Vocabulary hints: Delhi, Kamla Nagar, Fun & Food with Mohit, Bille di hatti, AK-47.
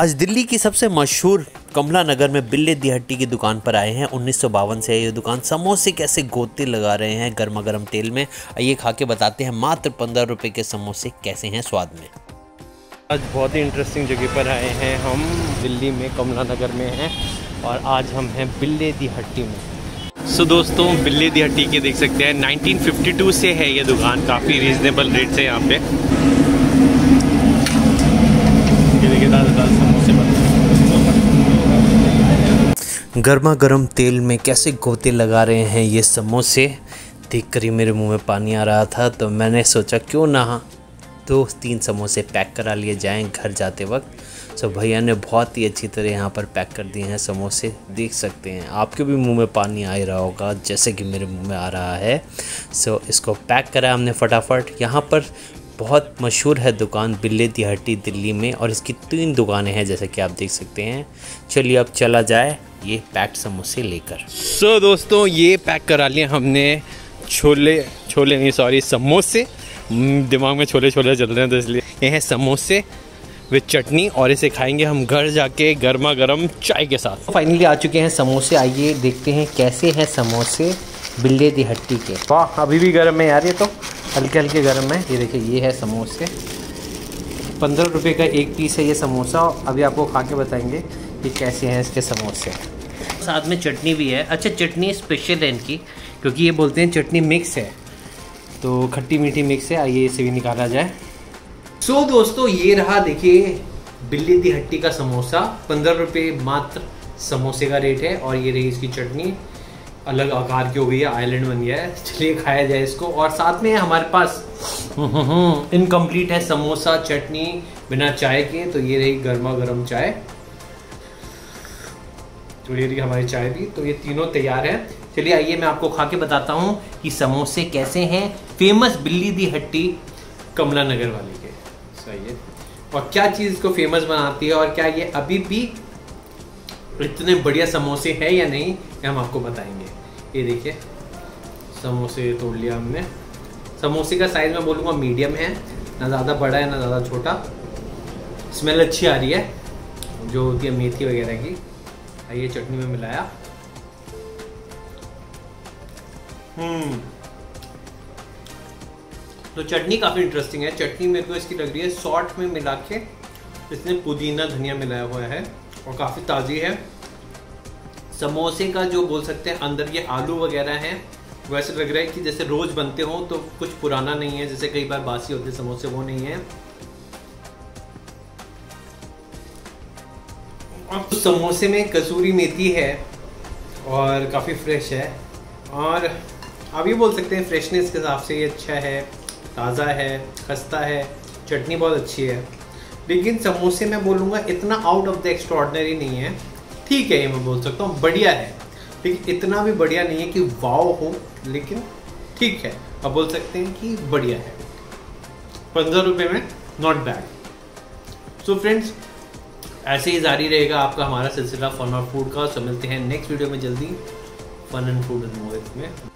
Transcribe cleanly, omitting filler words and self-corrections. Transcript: आज दिल्ली की सबसे मशहूर कमला नगर में बिल्ले दी हट्टी की दुकान पर आए हैं। 1952 से है ये दुकान। समोसे कैसे गोते लगा रहे हैं गर्मा गर्म तेल में, ये खा के बताते हैं मात्र 15 रुपए के समोसे कैसे हैं स्वाद में। आज बहुत ही इंटरेस्टिंग जगह पर आए हैं हम, दिल्ली में कमला नगर में हैं और आज हम हैं बिल्ले दी हट्टी में। सो दोस्तों, बिल्ले दी हट्टी के देख सकते हैं 1952 से है ये दुकान। काफ़ी रीजनेबल रेट से यहाँ पे गर्मा गर्म तेल में कैसे गोते लगा रहे हैं ये समोसे, देख कर ही मेरे मुंह में पानी आ रहा था। तो मैंने सोचा क्यों ना 2-3 समोसे पैक करा लिए जाएं घर जाते वक्त। सो भैया ने बहुत ही अच्छी तरह यहाँ पर पैक कर दिए हैं समोसे, देख सकते हैं। आपके भी मुंह में पानी आ ही रहा होगा जैसे कि मेरे मुंह में आ रहा है। सो इसको पैक करा हमने फटाफट। यहाँ पर बहुत मशहूर है दुकान बिल्ले दी हट्टी दिल्ली में और इसकी 3 दुकानें हैं जैसा कि आप देख सकते हैं। चलिए अब चला जाए ये पैक्ड समोसे लेकर। सो दोस्तों, ये पैक करा लिए हमने समोसे। दिमाग में छोले चल रहे हैं तो इसलिए। ये हैं समोसे विद चटनी और इसे खाएंगे हम घर जाके गर्मा गर्म चाय के साथ। फाइनली आ चुके हैं समोसे। आइए देखते हैं कैसे हैं समोसे बिल्ले दी हट्टी के। वाह, अभी भी गर्म है यार, ये तो हल्के हल्के गर्म है। ये देखिए, ये है समोसे। 15 रुपये का एक पीस है ये समोसा। अभी आपको खा के बताएंगे कि कैसे हैं इसके समोसे। साथ में चटनी भी है। अच्छा, चटनी स्पेशल है इनकी क्योंकि ये बोलते हैं चटनी मिक्स है, तो खट्टी मीठी मिक्स है। आइए इसे भी निकाला जाए। सो दोस्तों, ये रहा देखिए बिल्ले दी हट्टी का समोसा। 15 रुपये मात्र समोसे का रेट है और ये रही इसकी चटनी। अलग आकार की हो गई है, आइलैंड बन गया है। चलिए खाया जाए इसको। और साथ में हमारे पास इनकम्प्लीट है समोसा चटनी बिना चाय के, तो ये रही गर्मा गर्म चाय। तो ये रही हमारी चाय भी। तो ये तीनों तैयार हैं। चलिए आइए मैं आपको खा के बताता हूँ कि समोसे कैसे हैं फेमस बिल्ले दी हट्टी कमला नगर वाले के। सही है। और क्या चीज़ इसको फेमस बनाती है और क्या ये अभी भी इतने बढ़िया समोसे हैं या नहीं, ये हम आपको बताएंगे। ये देखिए समोसे तोड़ लिया हमने। समोसे का साइज़ मैं बोलूँगा मीडियम है, ना ज़्यादा बड़ा है ना ज़्यादा छोटा। स्मेल अच्छी आ रही है जो होती है मेथी वगैरह की। आइए चटनी में मिलाया। तो चटनी काफ़ी इंटरेस्टिंग है। चटनी मेरे को इसकी लग रही है सॉल्ट में मिला के इसने पुदीना धनिया मिलाया हुआ है और काफ़ी ताज़ी है। समोसे का जो बोल सकते हैं अंदर ये आलू वगैरह हैं, वैसे लग रहा है कि जैसे रोज़ बनते हों, तो कुछ पुराना नहीं है। जैसे कई बार बासी होते समोसे, वो नहीं है। अब समोसे में कसूरी मेथी है और काफ़ी फ्रेश है और आप ये बोल सकते हैं फ्रेशनेस के हिसाब से ये अच्छा है, ताज़ा है, खस्ता है। चटनी बहुत अच्छी है, लेकिन समोसे मैं बोलूँगा इतना आउट ऑफ द एक्स्ट्रॉर्डनरी नहीं है। ठीक है, ये मैं बोल सकता हूँ बढ़िया है, लेकिन इतना भी बढ़िया नहीं है कि वाव हो, लेकिन ठीक है, आप बोल सकते हैं कि बढ़िया है। 15 रुपये में नॉट बैड। सो फ्रेंड्स, ऐसे ही जारी रहेगा आपका हमारा सिलसिला फन और फूड का। मिलते हैं नेक्स्ट वीडियो में जल्दी, फन एंड फूड मोहित में।